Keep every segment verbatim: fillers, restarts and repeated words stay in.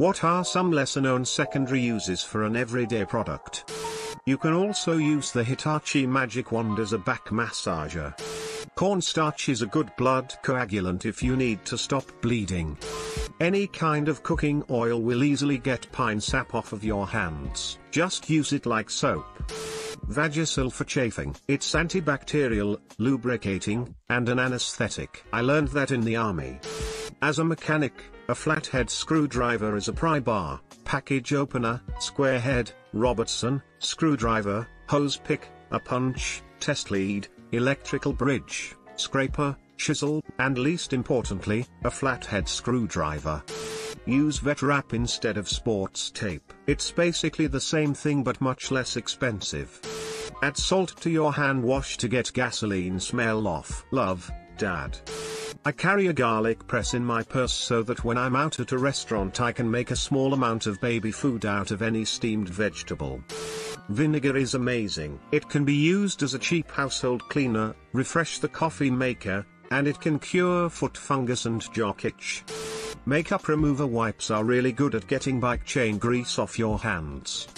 What are some lesser-known secondary uses for an everyday product? You can also use the Hitachi Magic Wand as a back massager. Cornstarch is a good blood coagulant if you need to stop bleeding. Any kind of cooking oil will easily get pine sap off of your hands. Just use it like soap. Vagisil for chafing. It's antibacterial, lubricating, and an anesthetic. I learned that in the army. As a mechanic, a flathead screwdriver is a pry bar, package opener, square head, Robertson, screwdriver, hose pick, a punch, test lead, electrical bridge, scraper, chisel, and least importantly, a flathead screwdriver. Use vet wrap instead of sports tape. It's basically the same thing but much less expensive. Add salt to your hand wash to get gasoline smell off. Love, Dad. I carry a garlic press in my purse so that when I'm out at a restaurant I can make a small amount of baby food out of any steamed vegetable. Vinegar is amazing. It can be used as a cheap household cleaner, refresh the coffee maker, and it can cure foot fungus and jock itch. Makeup remover wipes are really good at getting bike chain grease off your hands.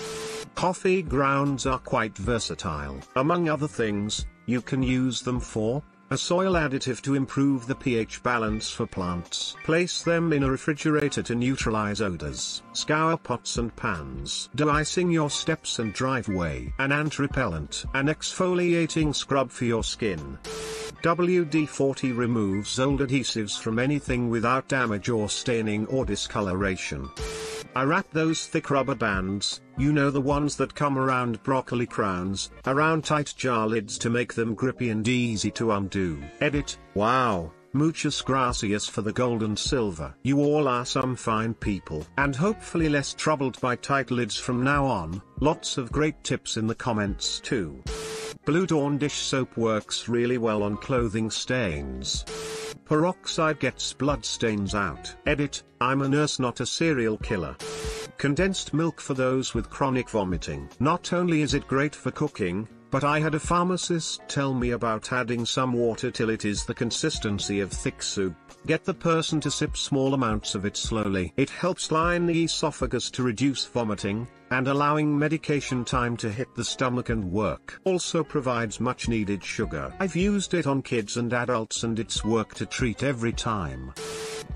Coffee grounds are quite versatile. Among other things, you can use them for a soil additive to improve the pH balance for plants. Place them in a refrigerator to neutralize odors. Scour pots and pans. De-icing your steps and driveway. An ant repellent. An exfoliating scrub for your skin. W D forty removes old adhesives from anything without damage or staining or discoloration. I wrap those thick rubber bands, you know the ones that come around broccoli crowns, around tight jar lids to make them grippy and easy to undo. Edit, wow, muchas gracias for the gold and silver. You all are some fine people. And hopefully less troubled by tight lids from now on. Lots of great tips in the comments too. Blue Dawn dish soap works really well on clothing stains. Peroxide gets blood stains out. Edit, I'm a nurse not a serial killer. Condensed milk for those with chronic vomiting. Not only is it great for cooking, but I had a pharmacist tell me about adding some water till it is the consistency of thick soup. Get the person to sip small amounts of it slowly. It helps line the esophagus to reduce vomiting, and allowing medication time to hit the stomach and work. Also provides much needed sugar. I've used it on kids and adults and it's worked a treat every time.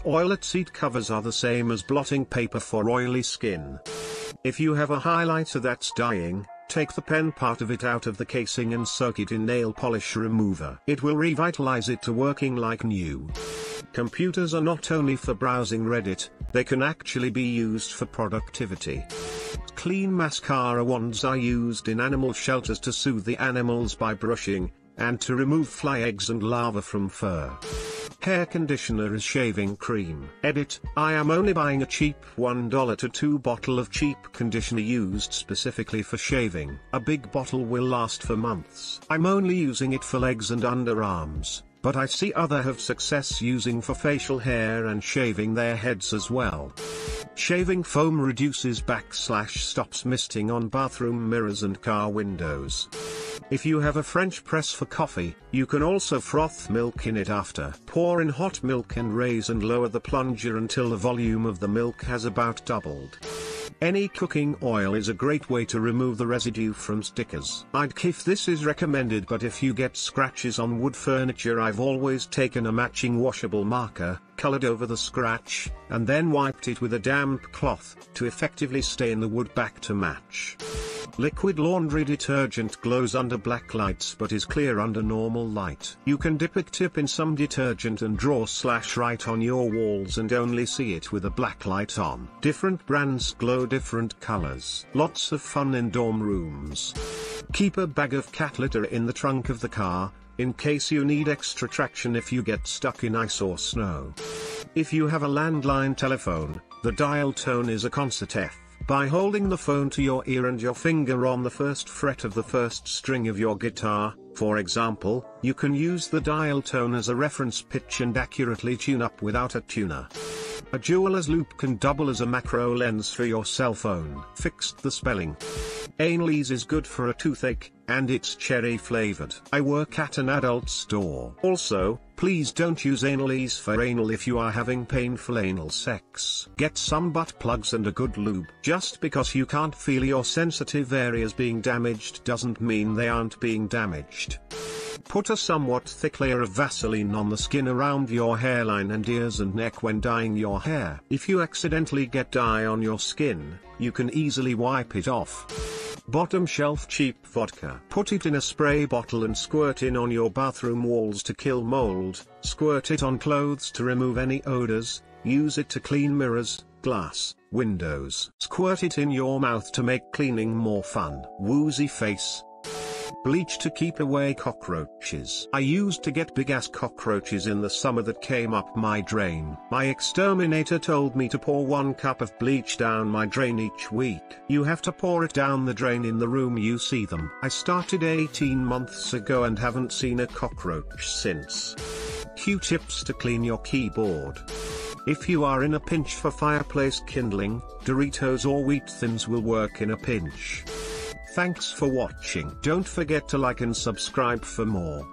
Oilet seat covers are the same as blotting paper for oily skin. If you have a highlighter that's dying, take the pen part of it out of the casing and soak it in nail polish remover. It will revitalize it to working like new. Computers are not only for browsing Reddit, they can actually be used for productivity. Clean mascara wands are used in animal shelters to soothe the animals by brushing, and to remove fly eggs and larvae from fur. Hair conditioner is shaving cream. Edit, I am only buying a cheap one dollar to two dollars bottle of cheap conditioner used specifically for shaving. A big bottle will last for months. I'm only using it for legs and underarms, but I see others have success using for facial hair and shaving their heads as well. Shaving foam reduces backslash, stops misting on bathroom mirrors and car windows. If you have a French press for coffee, you can also froth milk in it after. Pour in hot milk and raise and lower the plunger until the volume of the milk has about doubled. Any cooking oil is a great way to remove the residue from stickers. I'd kiff this is recommended, but if you get scratches on wood furniture I've always taken a matching washable marker, colored over the scratch, and then wiped it with a damp cloth, to effectively stain the wood back to match. Liquid laundry detergent glows under black lights but is clear under normal light. You can dip it tip in some detergent and draw slash right on your walls and only see it with a black light on. Different brands glow different colors. Lots of fun in dorm rooms. Keep a bag of cat litter in the trunk of the car, in case you need extra traction if you get stuck in ice or snow. If you have a landline telephone, the dial tone is a concert F. By holding the phone to your ear and your finger on the first fret of the first string of your guitar, for example, you can use the dial tone as a reference pitch and accurately tune up without a tuner. A jeweler's loop can double as a macro lens for your cell phone. Fixed the spelling. Anal-Ease is good for a toothache, and it's cherry flavored. I work at an adult store. Also, please don't use Anal-Ease for anal if you are having painful anal sex. Get some butt plugs and a good lube. Just because you can't feel your sensitive areas being damaged doesn't mean they aren't being damaged. Put a somewhat thick layer of Vaseline on the skin around your hairline and ears and neck when dyeing your hair. If you accidentally get dye on your skin, you can easily wipe it off. Bottom shelf cheap vodka. Put it in a spray bottle and squirt in on your bathroom walls to kill mold, squirt it on clothes to remove any odors, use it to clean mirrors, glass, windows. Squirt it in your mouth to make cleaning more fun. Woozy face. Bleach to keep away cockroaches. I used to get big ass cockroaches in the summer that came up my drain. My exterminator told me to pour one cup of bleach down my drain each week. You have to pour it down the drain in the room you see them. I started eighteen months ago and haven't seen a cockroach since. Q-tips to clean your keyboard. If you are in a pinch for fireplace kindling, Doritos or Wheat Thins will work in a pinch. Thanks for watching. Don't forget to like and subscribe for more.